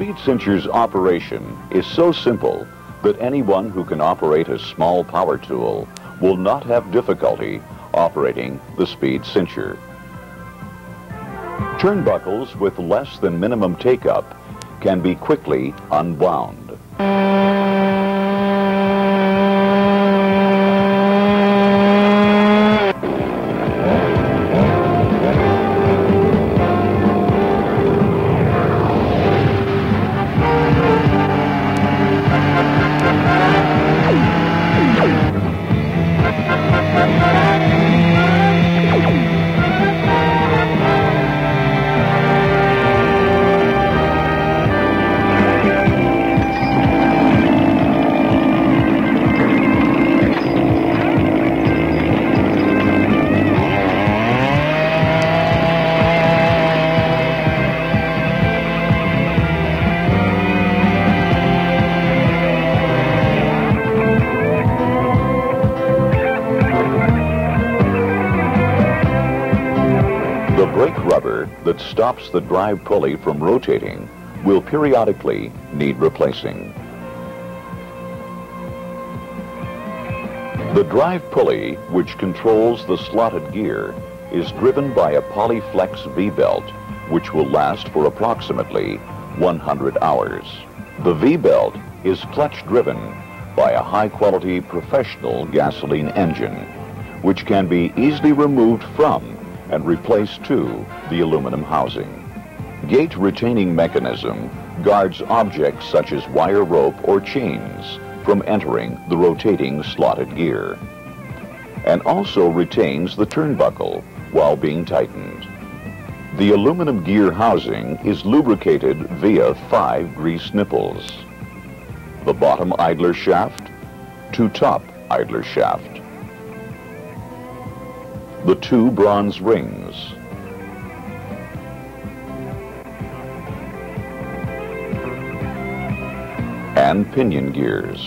speed cincher's operation is so simple that anyone who can operate a small power tool will not have difficulty operating the speed cincher. Turnbuckles with less than minimum take-up can be quickly unwound. The brake rubber that stops the drive pulley from rotating will periodically need replacing. The drive pulley, which controls the slotted gear, is driven by a polyflex V-belt, which will last for approximately 100 hours. The V-belt is clutch-driven by a high-quality professional gasoline engine, which can be easily removed from and replace to the aluminum housing. Gate retaining mechanism guards objects such as wire rope or chains from entering the rotating slotted gear, and also retains the turnbuckle while being tightened. The aluminum gear housing is lubricated via 5 grease nipples: the bottom idler shaft, 2 top idler shaft, the 2 bronze rings, and pinion gears.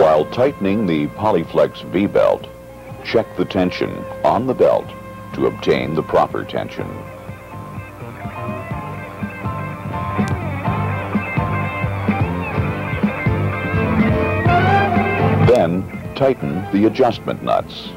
While tightening the polyflex V-belt, check the tension on the belt to obtain the proper tension. Then, tighten the adjustment nuts.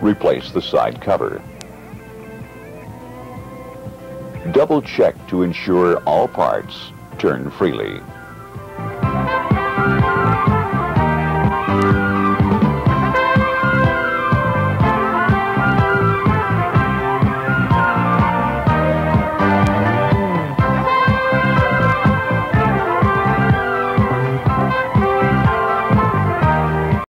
Replace the side cover. Double check to ensure all parts turn freely.